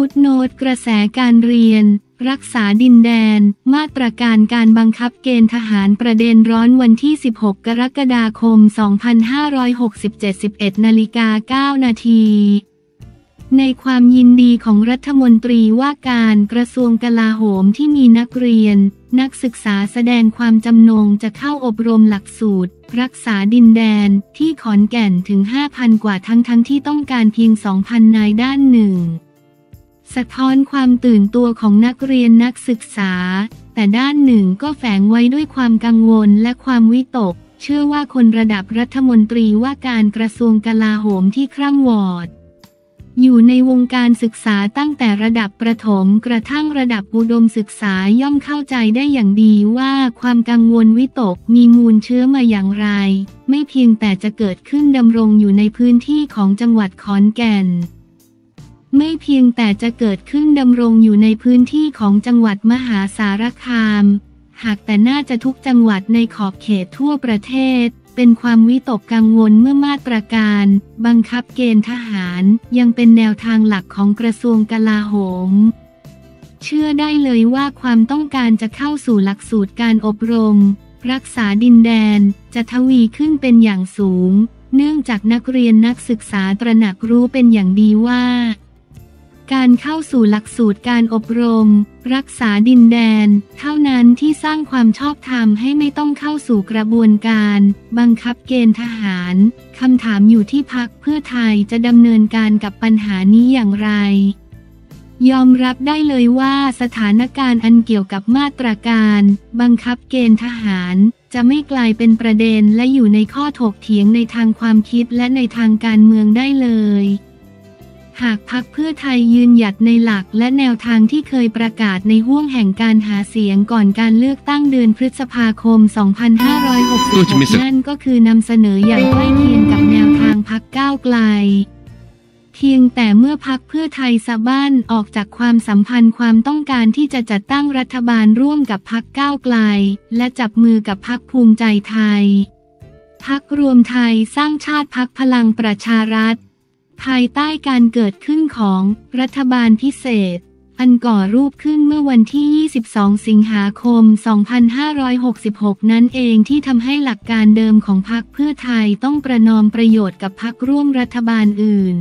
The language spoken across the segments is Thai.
FootNote กระแสการเรียนรักษาดินแดนมาตรการการบังคับเกณฑ์ทหารประเด็นร้อนวันที่16กรกฎาคม2567 11:09 น.ในความยินดีของรัฐมนตรีว่าการกระทรวงกลาโหมที่มีนักเรียนนักศึกษาแสดงความจำนงจะเข้าอบรมหลักสูตรรักษาดินแดนที่ขอนแก่นถึง 5,000 กว่าทั้งที่ต้องการเพียง 2,000 นายด้านหนึ่งสะท้อนความตื่นตัวของนักเรียนนักศึกษาแต่ด้านหนึ่งก็แฝงไว้ด้วยความกังวลและความวิตกเชื่อว่าคนระดับรัฐมนตรีว่าการกระทรวงกลาโหมที่คร่ำวอดอยู่ในวงการศึกษาตั้งแต่ระดับประถมกระทั่งระดับอุดมศึกษาย่อมเข้าใจได้อย่างดีว่าความกังวลวิตกมีมูลเชื้อมาอย่างไรไม่เพียงแต่จะเกิดขึ้นดำรงอยู่ในพื้นที่ของจังหวัดขอนแก่นไม่เพียงแต่จะเกิดขึ้นดำรงอยู่ในพื้นที่ของจังหวัดมหาสารคามหากแต่น่าจะทุกจังหวัดในขอบเขตทั่วประเทศเป็นความวิตกกังวลเมื่อมาตรการบังคับเกณฑ์ทหารยังเป็นแนวทางหลักของกระทรวงกลาโหมเชื่อได้เลยว่าความต้องการจะเข้าสู่หลักสูตรการอบรมรักษาดินแดนจะทวีขึ้นเป็นอย่างสูงเนื่องจากนักเรียนนักศึกษาตระหนักรู้เป็นอย่างดีว่าการเข้าสู่หลักสูตรการอบรมรักษาดินแดนเท่านั้นที่สร้างความชอบธรรมให้ไม่ต้องเข้าสู่กระบวนการบังคับเกณฑ์ทหารคำถามอยู่ที่พรรคเพื่อไทยจะดำเนินการกับปัญหานี้อย่างไรยอมรับได้เลยว่าสถานการณ์อันเกี่ยวกับมาตรการบังคับเกณฑ์ทหารจะไม่กลายเป็นประเด็นและอยู่ในข้อถกเถียงในทางความคิดและในทางการเมืองได้เลยหากพรรคเพื่อไทยยืนหยัดในหลักและแนวทางที่เคยประกาศในห้วงแห่งการหาเสียงก่อนการเลือกตั้งเดือนพฤษภาคม 2566 นั่นก็คือนำเสนออย่างใกล้เคียงกับแนวทางพรรคก้าวไกลเพียงแต่เมื่อพรรคเพื่อไทยสะบั้นออกจากความสัมพันธ์ความต้องการที่จะจัดตั้งรัฐบาลร่วมกับพรรคก้าวไกลและจับมือกับพรรคภูมิใจไทยพรรครวมไทยสร้างชาติพรรคพลังประชารัฐภายใต้การเกิดขึ้นของรัฐบาลพิเศษอันก่อรูปขึ้นเมื่อวันที่22สิงหาคม2566นั้นเองที่ทำให้หลักการเดิมของพรรคเพื่อไทยต้องประนอมประโยชน์กับพรรคร่วมรัฐบาลอื่น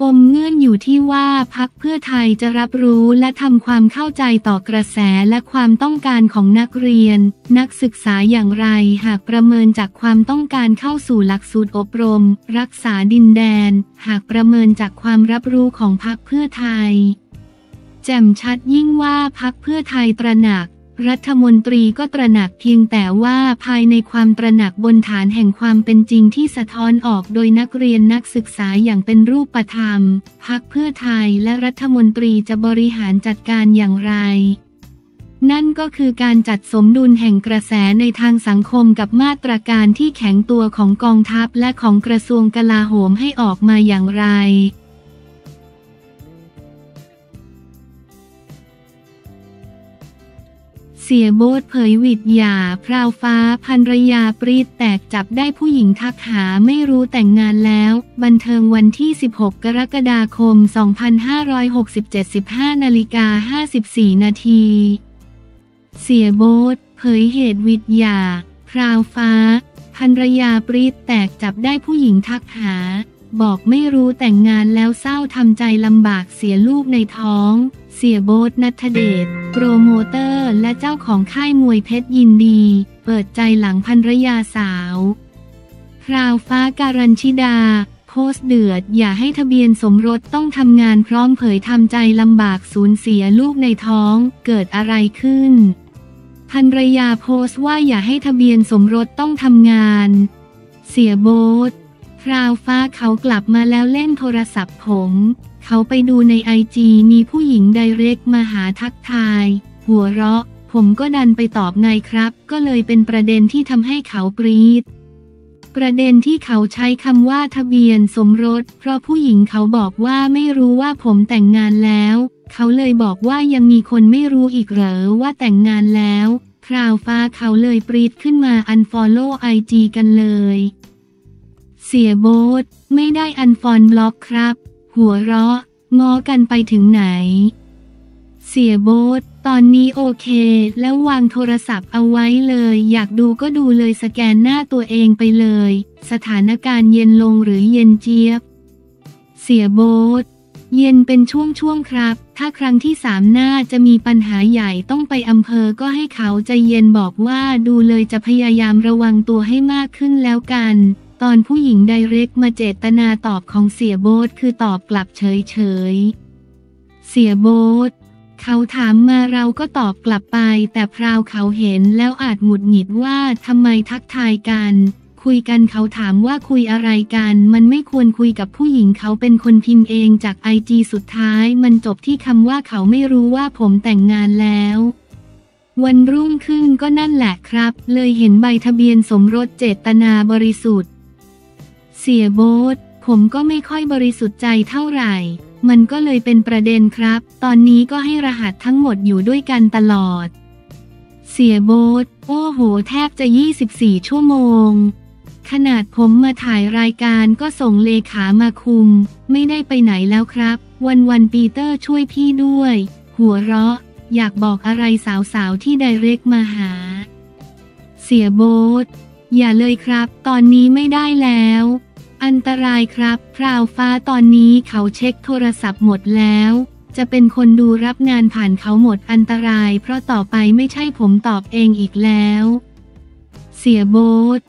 ปมเงื่อนอยู่ที่ว่าพรรคเพื่อไทยจะรับรู้และทำความเข้าใจต่อกระแสและความต้องการของนักเรียนนักศึกษาอย่างไรหากประเมินจากความต้องการเข้าสู่หลักสูตรอบรมรักษาดินแดนหากประเมินจากความรับรู้ของพรรคเพื่อไทยแจ่มชัดยิ่งว่าพรรคเพื่อไทยตระหนักรัฐมนตรีก็ตระหนักเพียงแต่ว่าภายในความตระหนักบนฐานแห่งความเป็นจริงที่สะท้อนออกโดยนักเรียนนักศึกษาอย่างเป็นรูปธรรมพรรคเพื่อไทยและรัฐมนตรีจะบริหารจัดการอย่างไรนั่นก็คือการจัดสมดุลแห่งกระแสในทางสังคมกับมาตรการที่แข็งตัวของกองทัพและของกระทรวงกลาโหมให้ออกมาอย่างไรเสียโบ๊ทเผยหวิดหย่าพราวฟ้าภรรยาปรีดแตกจับได้ผู้หญิงทักหาไม่รู้แต่งงานแล้วบันเทิงวันที่16กรกฎาคม2567 15:54 น.เสียโบ๊ทเผยเหตุหวิดหย่าพราวฟ้าภรรยาปรีดแตกจับได้ผู้หญิงทักหาบอกไม่รู้แต่งงานแล้วเศร้าทำใจลำบากเสียลูกในท้องเสียโบ๊ทณัฐเดชโปรโมเตอร์และเจ้าของค่ายมวยเพชรยินดีเปิดใจหลังภรรยาสาวพราวฟ้าการัญชิดาโพสต์เดือดอย่าให้ทะเบียนสมรสต้องทำงานพร้อมเผยทำใจลำบากสูญเสียลูกในท้องเกิดอะไรขึ้นภรรยาโพสต์ว่าอย่าให้ทะเบียนสมรสต้องทำงานเสียโบ๊ทพราวฟ้าเขากลับมาแล้วเล่นโทรศัพท์ผมเขาไปดูในIGมีผู้หญิงไดเรกมาหาทักทายหัวเราะผมก็ดันไปตอบนายครับก็เลยเป็นประเด็นที่ทำให้เขาปรี๊ดประเด็นที่เขาใช้คำว่าทะเบียนสมรสเพราะผู้หญิงเขาบอกว่าไม่รู้ว่าผมแต่งงานแล้วเขาเลยบอกว่ายังมีคนไม่รู้อีกเหรอว่าแต่งงานแล้วพราวฟ้าเขาเลยปรี๊ดขึ้นมาอันฟอลโล่IGกันเลยเสียโบ๊ทไม่ได้อันฟอนบล็อกครับหัวเราะ ง้อกันไปถึงไหนเสียโบ๊ทตอนนี้โอเคแล้ววางโทรศัพท์เอาไว้เลยอยากดูก็ดูเลยสแกนหน้าตัวเองไปเลยสถานการณ์เย็นลงหรือเย็นเจี๊ยบเสียโบ๊ทเย็นเป็นช่วงๆครับถ้าครั้งที่3น่าจะมีปัญหาใหญ่ต้องไปอำเภอก็ให้เขาใจเย็นบอกว่าดูเลยจะพยายามระวังตัวให้มากขึ้นแล้วกันตอนผู้หญิงไดเรกมาเจตนาตอบของเสียโบ๊ทคือตอบกลับเฉยๆเสียโบ๊ทเขาถามมาเราก็ตอบกลับไปแต่พราวเขาเห็นแล้วอาจหงุดหงิดว่าทำไมทักทายกันคุยกันเขาถามว่าคุยอะไรกันมันไม่ควรคุยกับผู้หญิงเขาเป็นคนพิมพ์เองจากIGสุดท้ายมันจบที่คำว่าเขาไม่รู้ว่าผมแต่งงานแล้ววันรุ่งขึ้นก็นั่นแหละครับเลยเห็นใบทะเบียนสมรสเจตนาบริสุทธิ์เสียโบ๊ทผมก็ไม่ค่อยบริสุทธิ์ใจเท่าไหร่มันก็เลยเป็นประเด็นครับตอนนี้ก็ให้รหัสทั้งหมดอยู่ด้วยกันตลอดเสียโบ๊ทโอ้โหแทบจะ24ชั่วโมงขนาดผมมาถ่ายรายการก็ส่งเลขามาคุมไม่ได้ไปไหนแล้วครับวันปีเตอร์ช่วยพี่ด้วยหัวเราะอยากบอกอะไรสาวๆที่ไดเรกมาหาเสียโบ๊ทอย่าเลยครับตอนนี้ไม่ได้แล้วอันตรายครับพราวฟ้าตอนนี้เขาเช็คโทรศัพท์หมดแล้วจะเป็นคนดูรับงานผ่านเขาหมดอันตรายเพราะต่อไปไม่ใช่ผมตอบเองอีกแล้วเสียโบ๊ท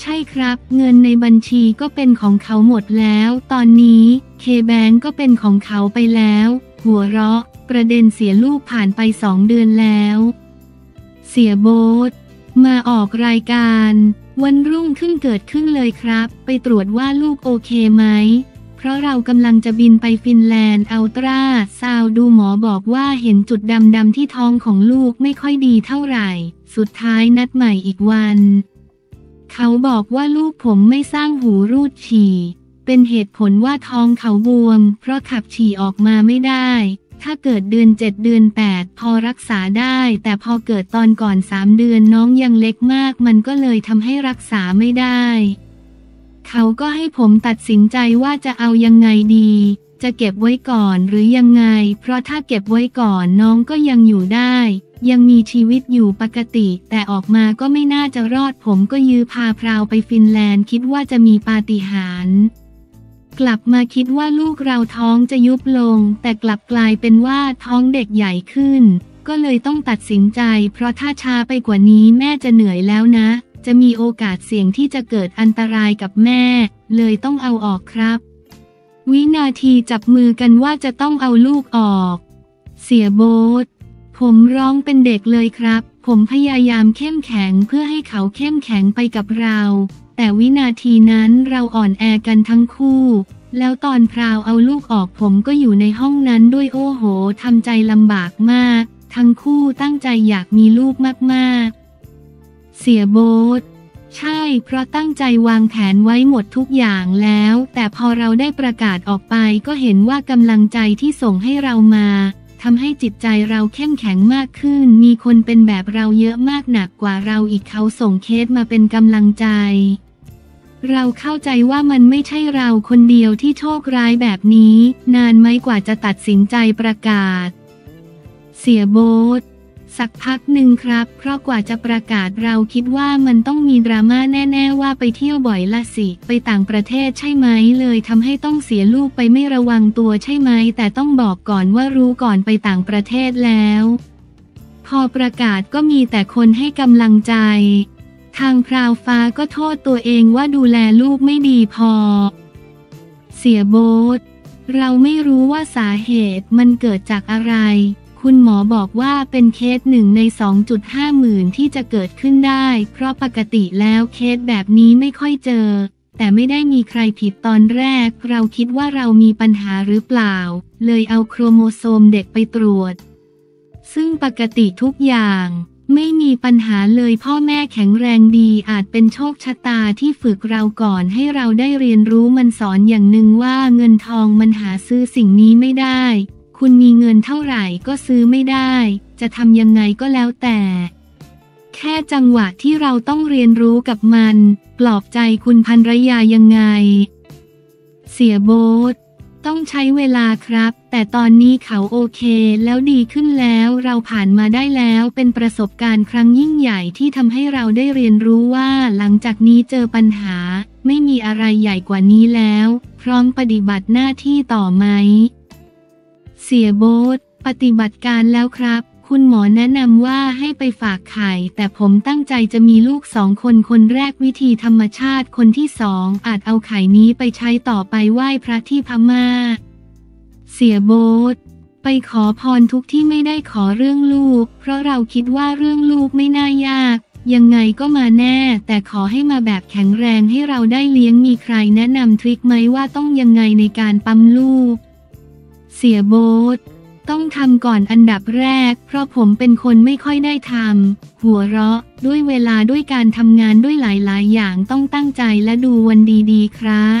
ใช่ครับเงินในบัญชีก็เป็นของเขาหมดแล้วตอนนี้เคแบงก์ก็เป็นของเขาไปแล้วหัวเราะประเด็นเสียลูกผ่านไป2 เดือนแล้วเสียโบ๊ทมาออกรายการวันรุ่งขึ้นเกิดขึ้นเลยครับไปตรวจว่าลูกโอเคไหมเพราะเรากำลังจะบินไปฟินแลนด์อัลตราซาวด์ดูหมอบอกว่าเห็นจุดดำๆที่ท้องของลูกไม่ค่อยดีเท่าไหร่สุดท้ายนัดใหม่อีกวันเขาบอกว่าลูกผมไม่สร้างหูรูดฉี่เป็นเหตุผลว่าท้องเขาบวมเพราะขับฉี่ออกมาไม่ได้ถ้าเกิดเดือน7เดือน8พอรักษาได้แต่พอเกิดตอนก่อน3 เดือนน้องยังเล็กมากมันก็เลยทำให้รักษาไม่ได้เขาก็ให้ผมตัดสินใจว่าจะเอายังไงดีจะเก็บไว้ก่อนหรือยังไงเพราะถ้าเก็บไว้ก่อนน้องก็ยังอยู่ได้ยังมีชีวิตอยู่ปกติแต่ออกมาก็ไม่น่าจะรอดผมก็ยื้อพาพราวไปฟินแลนด์คิดว่าจะมีปาฏิหาริย์กลับมาคิดว่าลูกเราท้องจะยุบลงแต่กลับกลายเป็นว่าท้องเด็กใหญ่ขึ้นก็เลยต้องตัดสินใจเพราะถ้าช้าไปกว่านี้แม่จะเหนื่อยแล้วนะจะมีโอกาสเสี่ยงที่จะเกิดอันตรายกับแม่เลยต้องเอาออกครับวินาทีจับมือกันว่าจะต้องเอาลูกออกเสียโบ๊ทผมร้องเป็นเด็กเลยครับผมพยายามเข้มแข็งเพื่อให้เขาเข้มแข็งไปกับเราแต่วินาทีนั้นเราอ่อนแอกันทั้งคู่แล้วตอนพราวเอาลูกออกผมก็อยู่ในห้องนั้นด้วยโอ้โหทำใจลำบากมากทั้งคู่ตั้งใจอยากมีลูกมากๆเสียโบ๊ทใช่เพราะตั้งใจวางแผนไว้หมดทุกอย่างแล้วแต่พอเราได้ประกาศออกไปก็เห็นว่ากำลังใจที่ส่งให้เรามาทำให้จิตใจเราเข้มแข็งมากขึ้นมีคนเป็นแบบเราเยอะมากหนักกว่าเราอีกเขาส่งเคสมาเป็นกำลังใจเราเข้าใจว่ามันไม่ใช่เราคนเดียวที่โชคร้ายแบบนี้นานไหมกว่าจะตัดสินใจประกาศเสียโบ๊ทสักพักหนึ่งครับเพราะกว่าจะประกาศเราคิดว่ามันต้องมีดราม่าแน่ๆว่าไปเที่ยวบ่อยละสิไปต่างประเทศใช่ไหมเลยทำให้ต้องเสียลูกไปไม่ระวังตัวใช่ไหมแต่ต้องบอกก่อนว่ารู้ก่อนไปต่างประเทศแล้วพอประกาศก็มีแต่คนให้กำลังใจทางพราวฟ้าก็โทษตัวเองว่าดูแลลูกไม่ดีพอเสียโบ๊ทเราไม่รู้ว่าสาเหตุมันเกิดจากอะไรคุณหมอบอกว่าเป็นเคส1 ใน 2.5 หมื่นที่จะเกิดขึ้นได้เพราะปกติแล้วเคสแบบนี้ไม่ค่อยเจอแต่ไม่ได้มีใครผิดตอนแรกเราคิดว่าเรามีปัญหาหรือเปล่าเลยเอาโครโมโซมเด็กไปตรวจซึ่งปกติทุกอย่างไม่มีปัญหาเลยพ่อแม่แข็งแรงดีอาจเป็นโชคชะตาที่ฝึกเราก่อนให้เราได้เรียนรู้มันสอนอย่างหนึ่งว่าเงินทองมันหาซื้อสิ่งนี้ไม่ได้คุณมีเงินเท่าไหร่ก็ซื้อไม่ได้จะทำยังไงก็แล้วแต่แค่จังหวะที่เราต้องเรียนรู้กับมันปลอบใจคุณภรรยายังไงเสียโบ๊ท ต้องใช้เวลาครับแต่ตอนนี้เขาโอเคแล้วดีขึ้นแล้วเราผ่านมาได้แล้วเป็นประสบการณ์ครั้งยิ่งใหญ่ที่ทำให้เราได้เรียนรู้ว่าหลังจากนี้เจอปัญหาไม่มีอะไรใหญ่กว่านี้แล้วพร้อมปฏิบัติหน้าที่ต่อไหมเสียโบ๊ทปฏิบัติการแล้วครับคุณหมอแนะนำว่าให้ไปฝากไข่แต่ผมตั้งใจจะมีลูก2 คนคนแรกวิธีธรรมชาติคนที่2อาจเอาไข่นี้ไปใช้ต่อไปไหว้พระที่พม่าเสียโบ๊ทไปขอพรทุกที่ไม่ได้ขอเรื่องลูกเพราะเราคิดว่าเรื่องลูกไม่น่ายากยังไงก็มาแน่แต่ขอให้มาแบบแข็งแรงให้เราได้เลี้ยงมีใครแนะนำทริคไหมว่าต้องยังไงในการปั๊มลูกเสียโบ๊ทต้องทำก่อนอันดับแรกเพราะผมเป็นคนไม่ค่อยได้ทำหัวเราะด้วยเวลาด้วยการทำงานด้วยหลายๆอย่างต้องตั้งใจและดูวันดีๆครับ